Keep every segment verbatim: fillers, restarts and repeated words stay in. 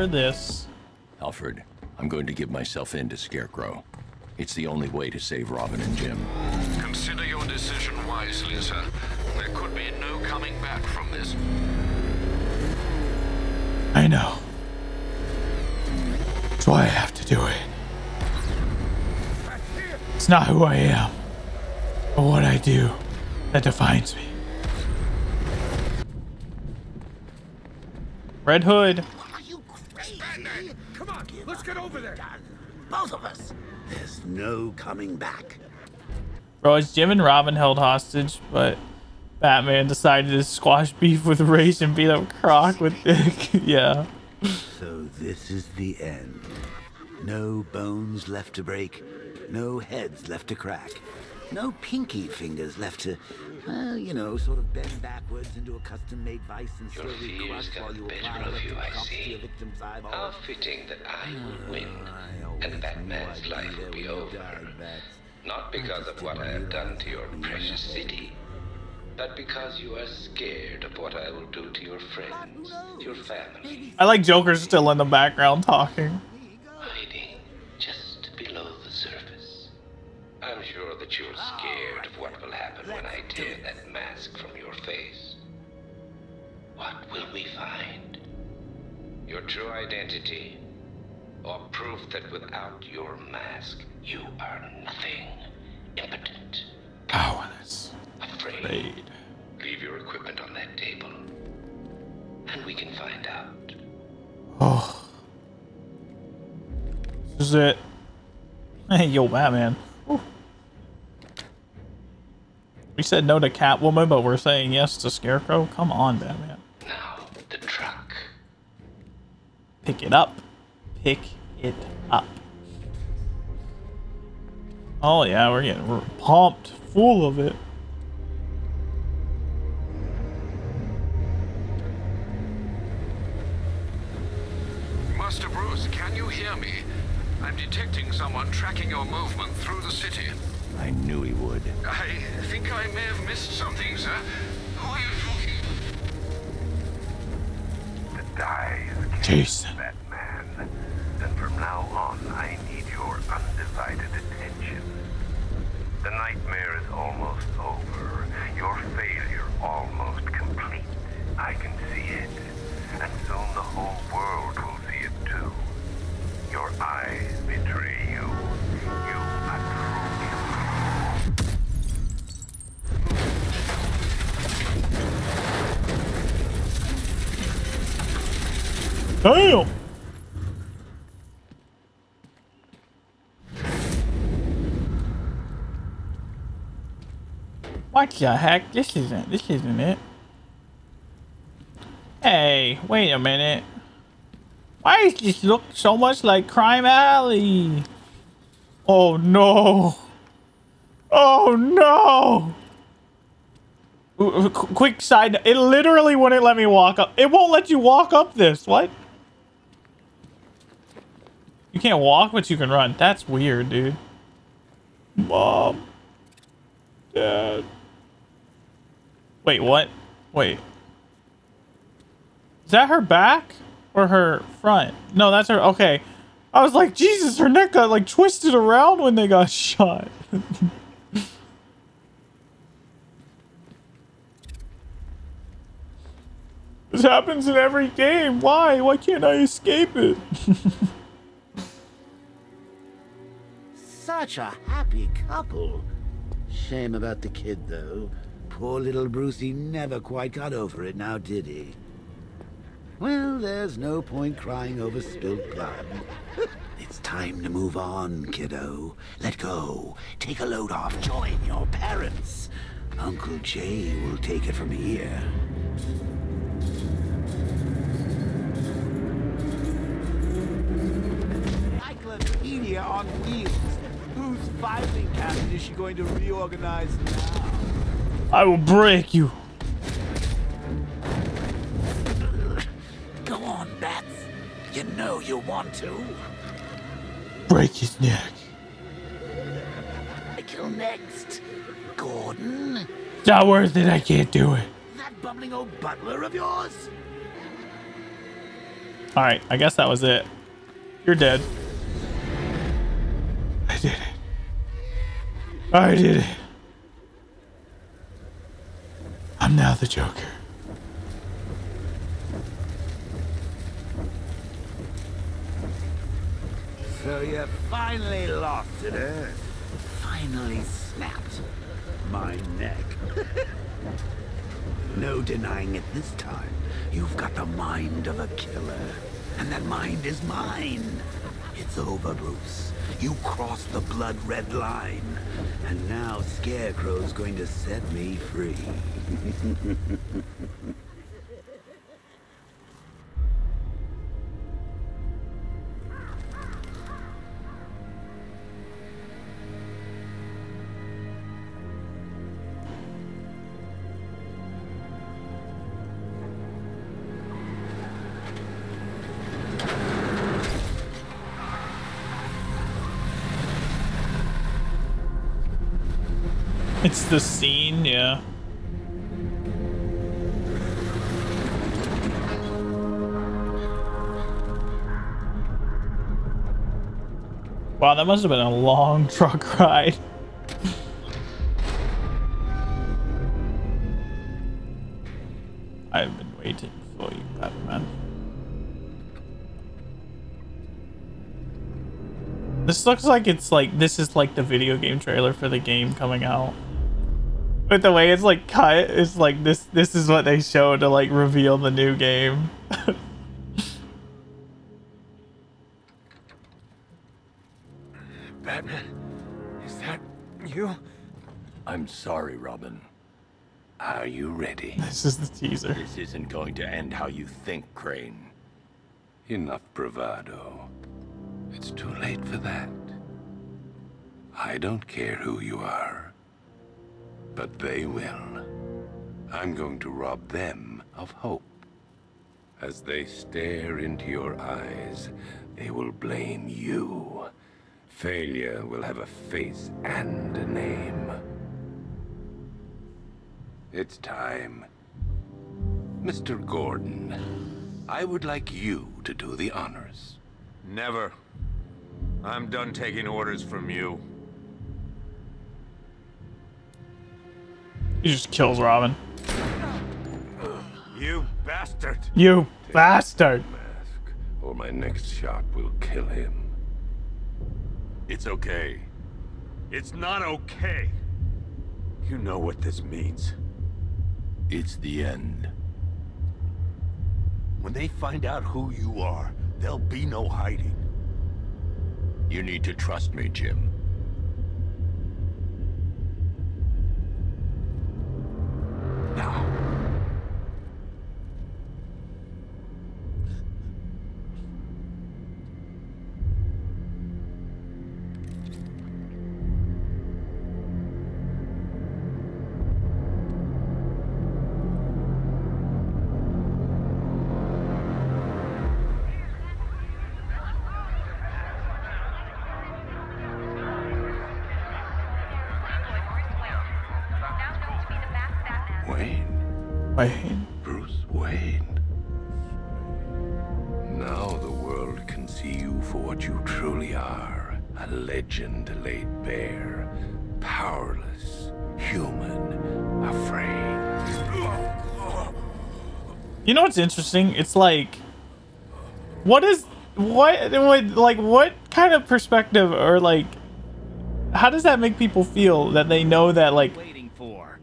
for this. Alfred, I'm going to give myself in to Scarecrow. It's the only way to save Robin and Jim. Consider your decision wisely, sir. There could be no coming back from this. I know. That's why I have to do it. It's not who I am, but what I do that defines me. Red Hood. Are you crazy? Batman, come on, let's get over there. Both of us. There's no coming back. Bro, it's Jim and Robin held hostage, but Batman decided to squash beef with Ra's and beat up Croc with Dick. Yeah. So this is the end. No bones left to break. No heads left to crack. No pinky fingers left to, well, you know, sort of bend backwards into a custom-made vice and slowly crush while you apply electric shocks to your victim's eyeball. How fitting that I would win, and that man's life would be over. Not because of what I have done to your precious city, but because you are scared of what I will do to your friends, your family. I like Joker's still in the background talking. Hiding just below the surface. I'm sure that you're scared of what will happen when I tear that mask from your face. What will we find? Your true identity, or proof that without your mask, you are nothing. Impotent. Powerless. Afraid. Afraid. Leave your equipment on that table, and we can find out. Oh. This is it. Hey, yo, Batman. Ooh. We said no to Catwoman, but we're saying yes to Scarecrow? Come on, Batman. Now, the truck. Pick it up. Pick it up. Oh yeah, we're getting we're pumped full of it. Master Bruce, can you hear me? I'm detecting someone tracking your movement through the city. I knew he would. I think I may have missed something, sir. Who are you talking? The dies. Jason. Batman. And from now on, I need your undivided attention. The nightmare is almost over. Your failure almost complete. I can see it. And soon the whole world will see it too. Your eyes betray you. You are true. Damn! What the heck? This isn't, this isn't it. Hey, wait a minute. Why does this look so much like Crime Alley? Oh no. Oh no. Qu quick side, it literally wouldn't let me walk up. It won't let you walk up this. What? You can't walk, but you can run. That's weird, dude. Mom. Dad. Wait, what? Wait. Is that her back or her front? No, that's her. Okay. I was like, Jesus, her neck got like twisted around when they got shot. This happens in every game. Why? Why can't I escape it? Such a happy couple. Shame about the kid, though. Poor little Brucey never quite got over it, now did he? Well, there's no point crying over spilled blood. It's time to move on, kiddo. Let go. Take a load off. Join your parents. Uncle Jay will take it from here. Encyclopedia on wheels. Whose filing cabinet is she going to reorganize now? I will break you. Go on, Bats. You know you want to. Break his neck. I kill next, Gordon. It's not worth it. I can't do it. That bumbling old butler of yours. All right, I guess that was it. You're dead. I did it. I did it. I'm now the Joker. So you finally lost it, eh? Finally snapped my neck. No denying it this time. You've got the mind of a killer. And that mind is mine. It's over, Bruce. You crossed the blood-red line. And now Scarecrow's going to set me free. It's the scene, yeah. Wow, that must have been a long truck ride. I've been waiting for you, Batman. This looks like it's like, this is like the video game trailer for the game coming out. But the way it's like cut, it's like this this is what they show to like reveal the new game. Batman, is that you? I'm sorry, Robin. Are you ready? This is the teaser. This isn't going to end how you think, Crane. Enough bravado. It's too late for that. I don't care who you are. But they will. I'm going to rob them of hope. As they stare into your eyes, they will blame you. Failure will have a face and a name. It's time. Mister Gordon, I would like you to do the honors. Never. I'm done taking orders from you. He just kills Robin. You bastard! You Take bastard! Mask, or my next shot will kill him. It's okay. It's not okay. You know what this means. It's the end. When they find out who you are, there'll be no hiding. You need to trust me, Jim. Wayne. Bruce Wayne. Now the world can see you for what you truly are. A legend laid bare. Powerless. Human. Afraid. You know what's interesting? It's like... What is... What... Would, like, what kind of perspective or, like... How does that make people feel that they know that, like...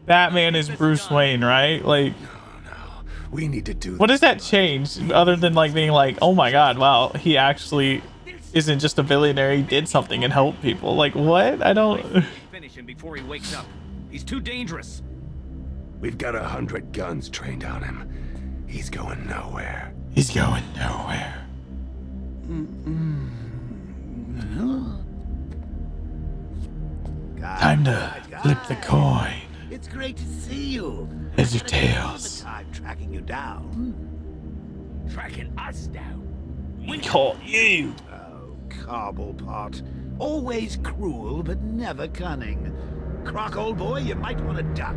Batman is Bruce Wayne, right? Like, no, no. We need to do. What does that change other than like being like, oh my God, wow, he actually isn't just a billionaire. He did something and helped people. Like what? I don't. Finish him before he wakes up. He's too dangerous. We've got a hundred guns trained on him. He's going nowhere. He's going nowhere. God, time to God. Flip the coin. It's great to see you. As your tails. I'm tracking you down. Tracking us down. We caught you. Oh, Cobblepot. Always cruel, but never cunning. Croc, old boy, you might want to duck.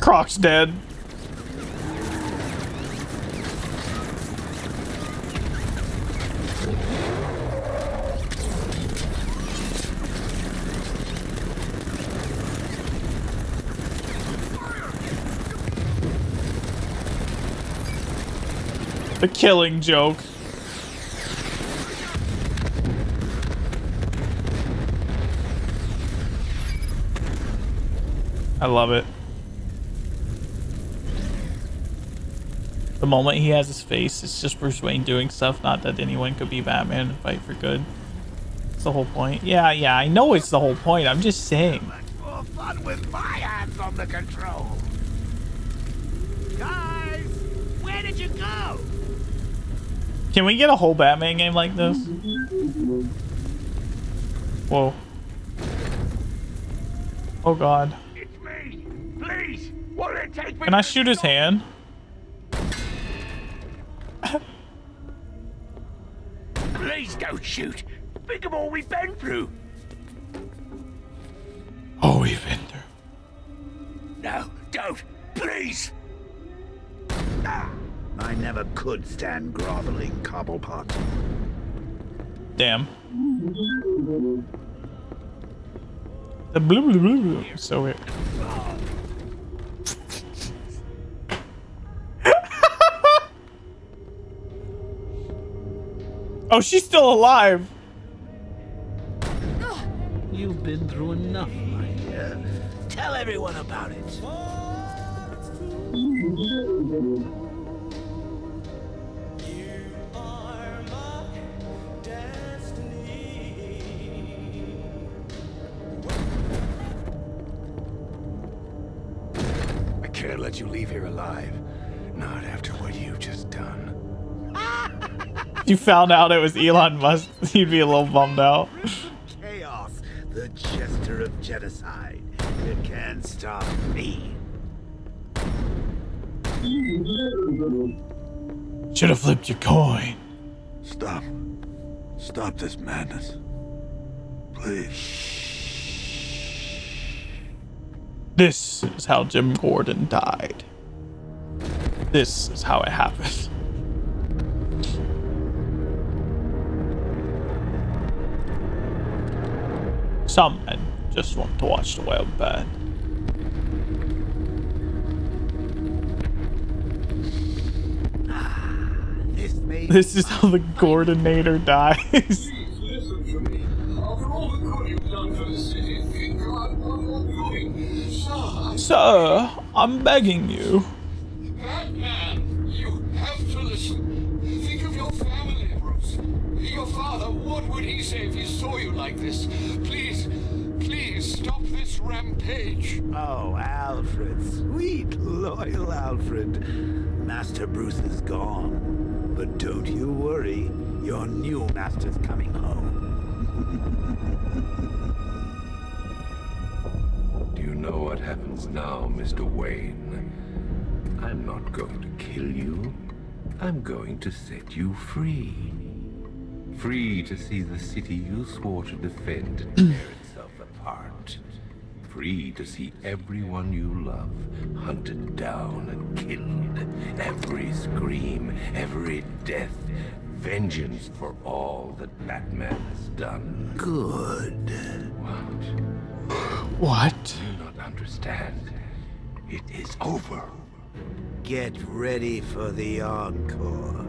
Croc's dead. The killing joke. I love it. The moment he has his face, it's just Bruce Wayne doing stuff. Not that anyone could be Batman and fight for good. That's the whole point. Yeah, yeah, I know it's the whole point. I'm just saying. Much more fun with my hands on the control. Guys, where did you go? Can we get a whole Batman game like this? Whoa. Oh God. It's me. Please, won't it take me? Can I shoot his hand? Please don't shoot. Think of all we've been through. All we've been through. No, don't. Please. Ah, I never could stand groveling Cobblepot. Damn. The blue, blue, blue, blue. So weird. Oh, she's still alive. You've been through enough, my dear. Tell everyone about it. You are my destiny. I can't let you leave here alive. Not after what you've just done. You found out it was Elon Musk, you'd be a little bummed out. Chaos, the jester of genocide. You can't stop me. Should have flipped your coin. Stop. Stop this madness. Please. This is how Jim Gordon died. This is how it happened. Some men just want to watch the world burn. This is how the coordinator dies. Please listen to me. After all the good you've done for the city, thank God we're all going. Sir, Sir, I'm begging you. Batman, you have to listen. Think of your family, Bruce. Your father, what would he say if he saw you like this? Please, please stop this rampage. Oh, Alfred, sweet, loyal Alfred. Master Bruce is gone. But don't you worry, your new master's coming home. Do you know what happens now, Mister Wayne? I'm not going to kill you. I'm going to set you free. Free to see the city you swore to defend and tear itself apart. Free to see everyone you love hunted down and killed. Every scream, every death. Vengeance for all that Batman has done. Good. What? What? I do not understand. It is over. Get ready for the encore.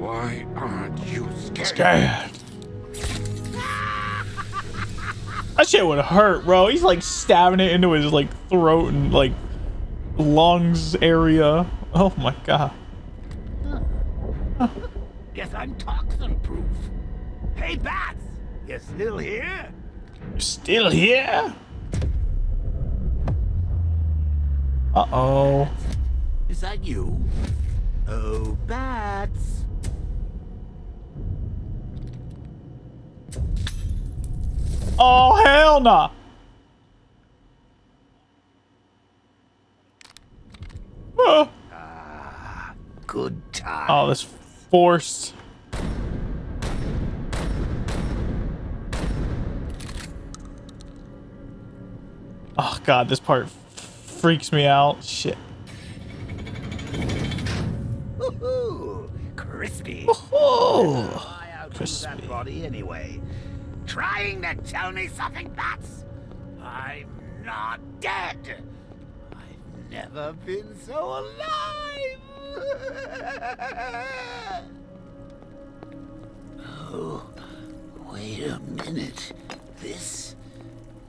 Why aren't you scared? Scared. That shit would hurt, bro. He's like stabbing it into his like throat and like lungs area. Oh my God. Guess I'm toxin proof. Hey Bats, you still here? You're still here? Uh oh. Is that you? Oh, Bats. Oh, hell no. Nah. Oh. Ah, good time. Oh, that's forced. Oh, God, this part freaks me out. Shit. Woohoo! Crispy. Woohoo! Crispy. That body anyway. Trying to tell me something, Bats? I'm not dead! I've never been so alive! Oh, wait a minute. This...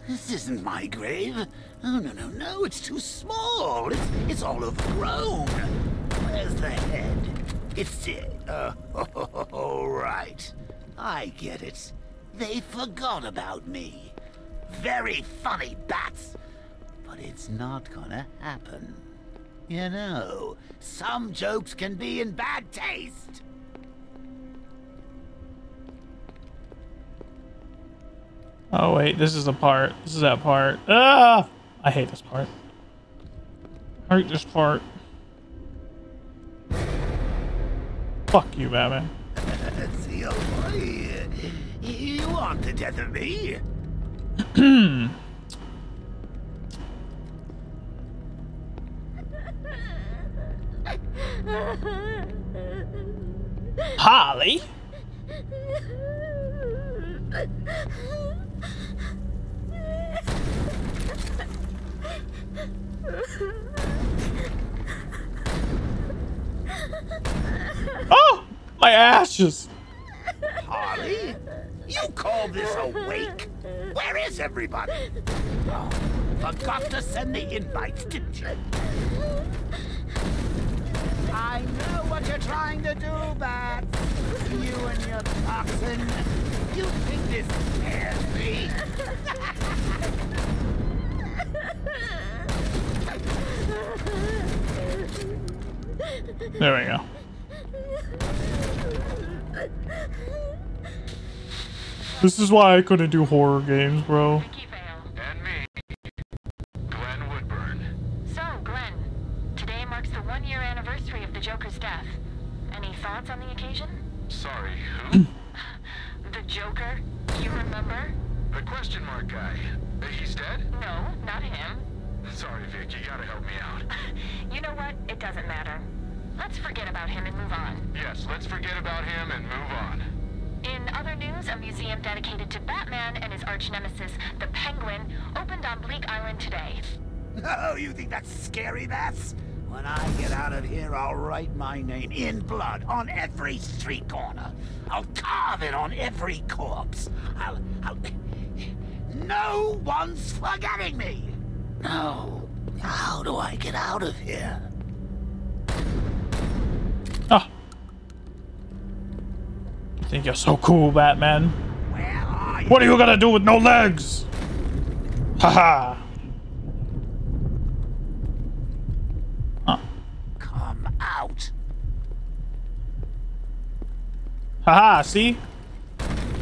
This isn't my grave. Oh, no, no, no, it's too small. It's, it's all overgrown. Where's the head? It's... Uh, oh, oh, oh, right. I get it. They forgot about me. Very funny, bats. But it's not gonna happen. You know, some jokes can be in bad taste. Oh wait, this is the part. This is that part. Ah! I hate this part. I hate this part. Fuck you, Batman. See, old boy, you aren't the death of me. Harley. Oh, my ashes! Harley, you call this a wake? Where is everybody? Oh, forgot to send the invites, didn't you? I know what you're trying to do, Bat. You and your toxin. You think this scares me? There we go. This is why I couldn't do horror games, bro. And me, Glenn Woodburn. So, Glenn, today marks the one-year anniversary of the Joker's death. Any thoughts on the occasion? Sorry, who? The Joker. You remember? The question mark guy. He's dead? No, not him. Sorry, Vic, you gotta help me out. You know what? It doesn't matter. Let's forget about him and move on. Yes, let's forget about him and move on. In other news, a museum dedicated to Batman and his arch-nemesis, the Penguin, opened on Bleak Island today. Oh, you think that's scary, Bats? When I get out of here, I'll write my name in blood on every street corner. I'll carve it on every corpse. I'll... I'll... No one's forgetting me! No. How do I get out of here? Oh. You think you're so cool, Batman? Where are you? What are you gonna do with no legs? Haha. Huh. Come out. Haha, see?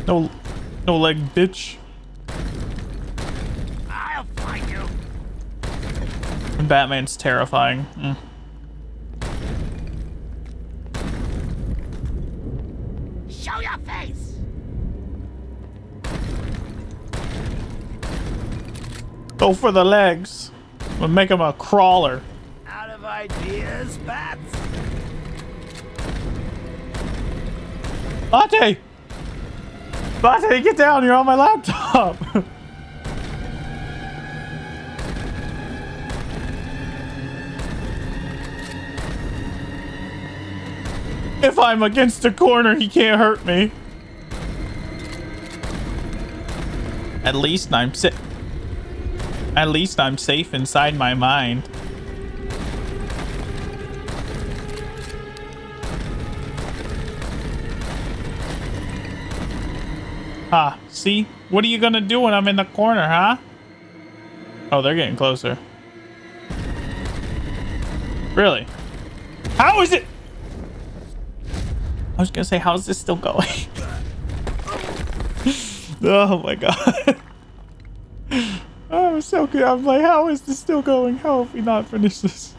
No, no leg, bitch. I'll find you. Batman's terrifying. Mm. Show your face. Go for the legs. We'll make him a crawler. Out of ideas, Bats. Latte! Latte, get down! You're on my laptop. If I'm against a corner, he can't hurt me. At least I'm safe. At least I'm safe inside my mind. Ah, see? What are you gonna do when I'm in the corner, huh? Oh, they're getting closer. Really? How is it? I was gonna say, how's this still going? Oh my god. I'm so good. I'm like, how is this still going? How have we not finished this?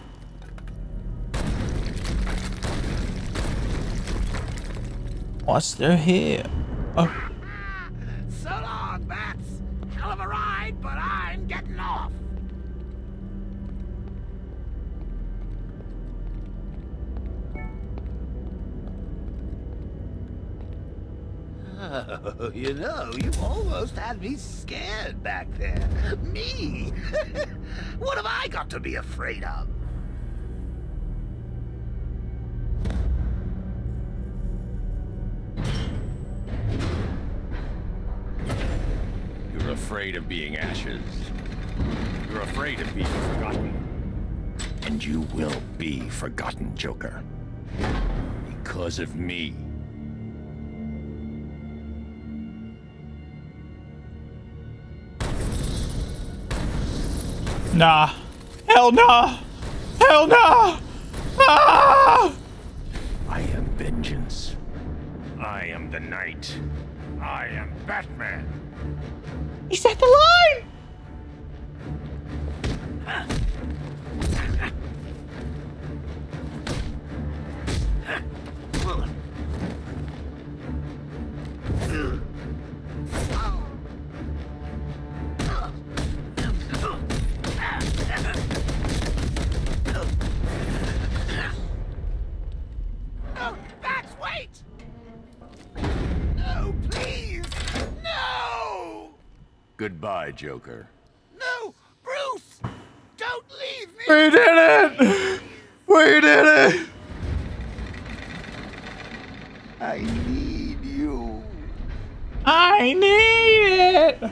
What's there here? Oh. So long, Bats. Hell of a ride, but I'm getting off. Oh, you know, you almost had me scared back there. Me? What have I got to be afraid of? You're afraid of being ashes. You're afraid of being forgotten. And you will be forgotten, Joker. Because of me. Nah. Hell nah. Hell nah. Ah! I am vengeance. I am the night. I am Batman. Is that the line? Goodbye, Joker. No, Bruce! Don't leave me! We did it! We did it! I need you. I need it!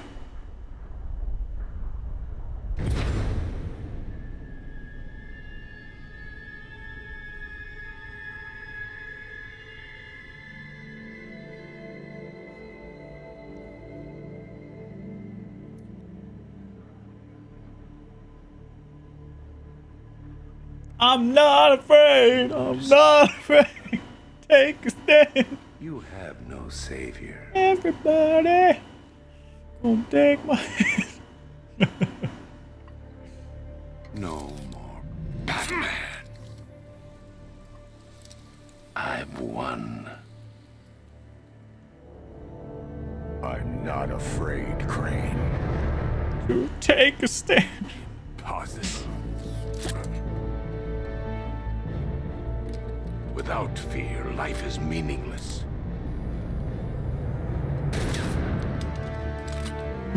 I'm not afraid. I'm not afraid. Take a stand. You have no savior. Everybody, gonna take my hand. No more Batman. I've won. I'm not afraid, Crane. To take a stand. Pauses. Without fear, life is meaningless.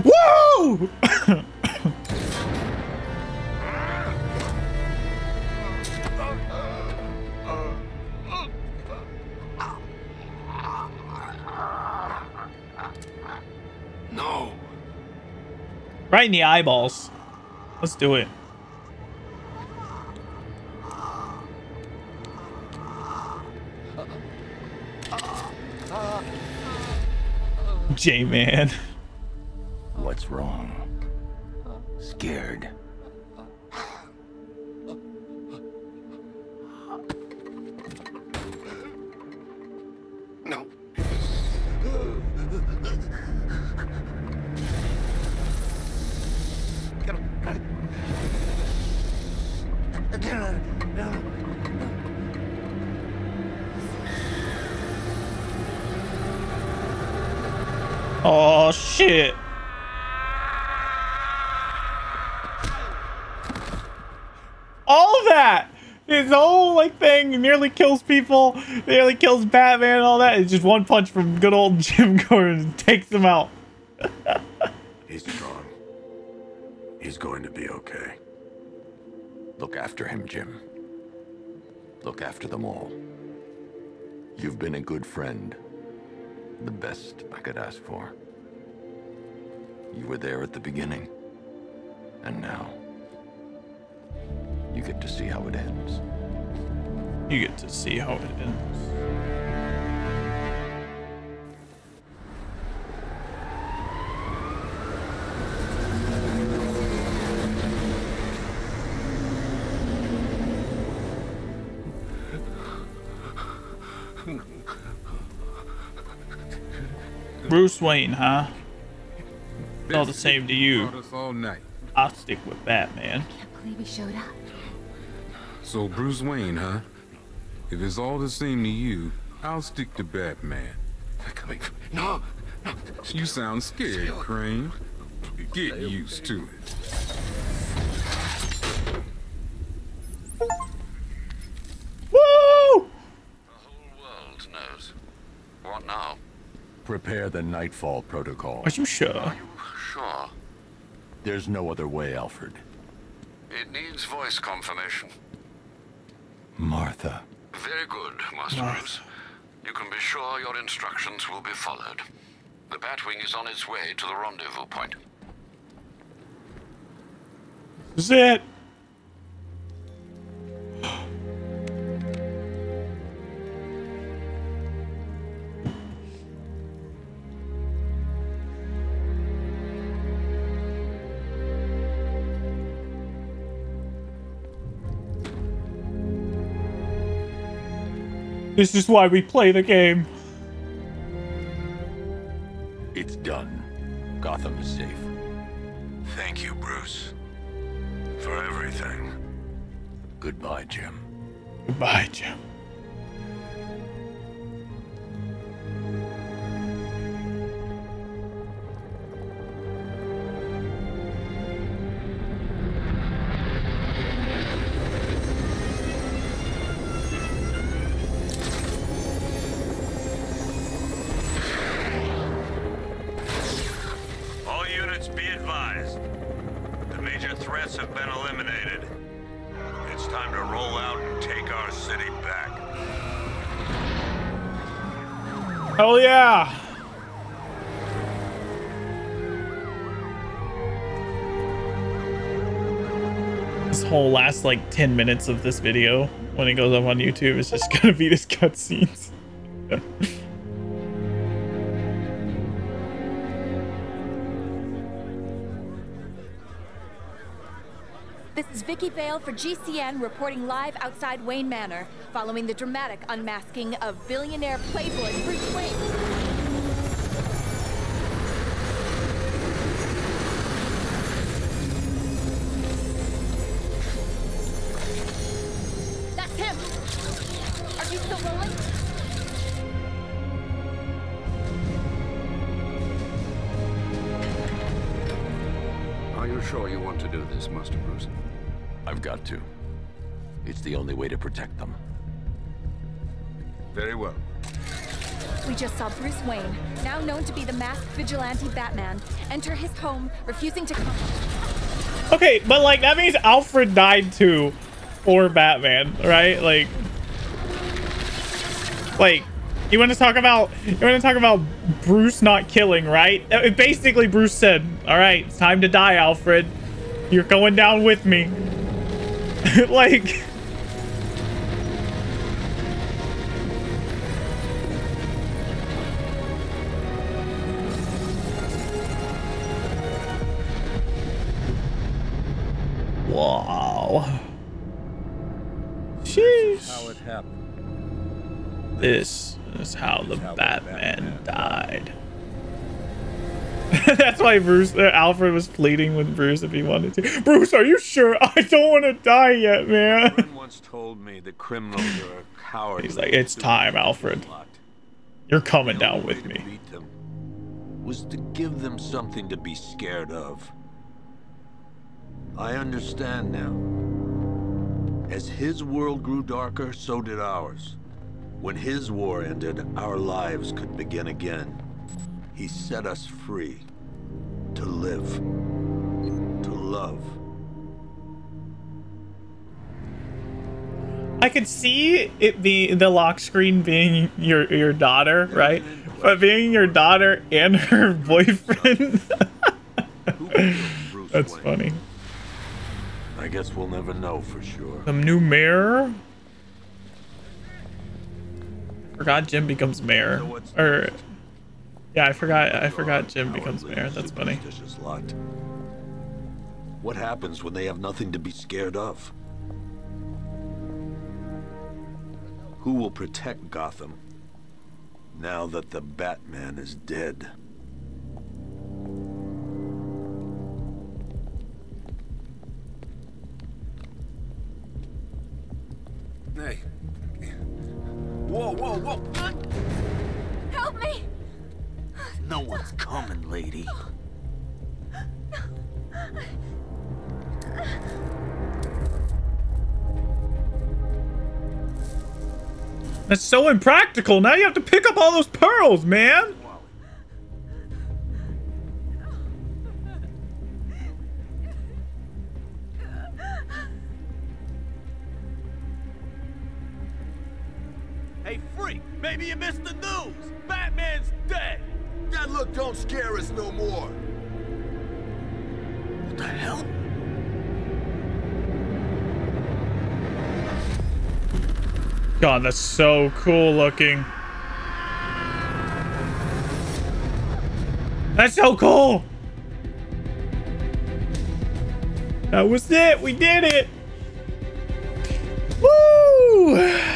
Whoa! No. Right in the eyeballs. Let's do it. J-Man. What's wrong? Scared. No. Get him. Get him. No. Oh shit. All that! His whole like thing nearly kills people, nearly kills Batman and all that. It's just one punch from good old Jim Gordon takes him out. He's strong. He's going to be okay. Look after him, Jim. Look after them all. You've been a good friend. The best I could ask for. You were there at the beginning, and now you get to see how it ends. You get to see how it ends. Bruce Wayne, huh? It's all the same to you. I'll stick with Batman. I can't believe he showed up. So Bruce Wayne, huh? If it's all the same to you, I'll stick to Batman. No, no. You sound scared, Crane. Get used to it. Woo! The whole world knows. What now? Prepare the nightfall protocol. Are you sure? Are you sure? There's no other way, Alfred. It needs voice confirmation. Martha. Very good, Master Bruce. You can be sure your instructions will be followed. The Batwing is on its way to the rendezvous point. This is it. This is why we play the game. It's done. Gotham is safe. Thank you, Bruce. For everything. Goodbye, Jim. Goodbye, Jim. Hell yeah! This whole last like ten minutes of this video, when it goes up on YouTube, is just gonna be this cutscenes. This is Vicky Vale for G C N, reporting live outside Wayne Manor, following the dramatic unmasking of billionaire playboy Bruce Wayne. That's him! Are you still rolling? Are you sure you want to do this, Master Bruce? I've got to. It's the only way to protect them. Very well. We just saw Bruce Wayne, now known to be the masked vigilante Batman, enter his home, refusing to come. Okay, but like that means Alfred died too, or Batman, right? Like, like you want to talk about you want to talk about Bruce not killing, right? Basically, Bruce said, "All right, it's time to die, Alfred. You're going down with me." Like. Wow. Sheesh. How it happened. This is how the how Batman, Batman died. That's why Bruce, uh, Alfred was pleading with Bruce if he wanted to. Bruce, are you sure? I don't want to die yet, man. Someone once told me the criminals are a coward. He's like, it's time, Alfred. You're coming down with me. The only way to beat them was to give them something to be scared of. I understand now. As his world grew darker, so did ours. When his war ended, our lives could begin again. He set us free to live, to love. I could see it be the lock screen being your your daughter, right? But being your daughter and her boyfriend. That's funny. I guess we'll never know for sure. Some new mayor. I forgot Jim becomes mayor. Or yeah, I forgot. I forgot Jim becomes mayor. That's funny. What happens when they have nothing to be scared of? Who will protect Gotham now that the Batman is dead? Hey! Whoa! Whoa! Whoa! Help me! No one's coming, lady. That's so impractical. Now you have to pick up all those pearls, man. Wayne, maybe you missed the news. Batman's dead. That look don't scare us no more. What the hell? God, that's so cool looking. That's so cool. That was it. We did it. Woo!